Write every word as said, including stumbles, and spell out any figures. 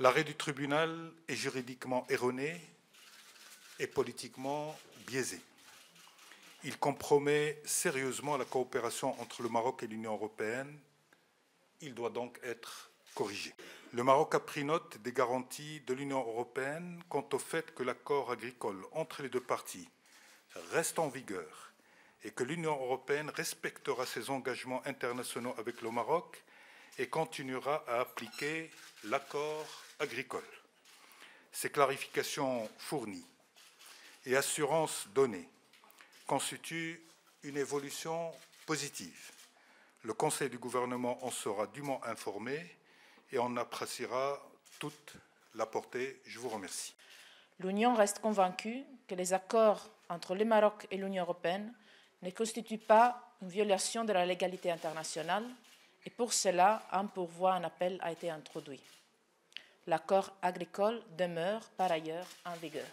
L'arrêt du tribunal est juridiquement erroné et politiquement biaisé. Il compromet sérieusement la coopération entre le Maroc et l'Union européenne. Il doit donc être corrigé. Le Maroc a pris note des garanties de l'Union européenne quant au fait que l'accord agricole entre les deux parties reste en vigueur et que l'Union européenne respectera ses engagements internationaux avec le Maroc et continuera à appliquer l'accord agricole. Ces clarifications fournies et assurances données constituent une évolution positive. Le Conseil du gouvernement en sera dûment informé et en appréciera toute la portée. Je vous remercie. L'Union reste convaincue que les accords entre le Maroc et l'Union européenne ne constitue pas une violation de la légalité internationale et pour cela, un pourvoi en appel a été introduit. L'accord agricole demeure par ailleurs en vigueur.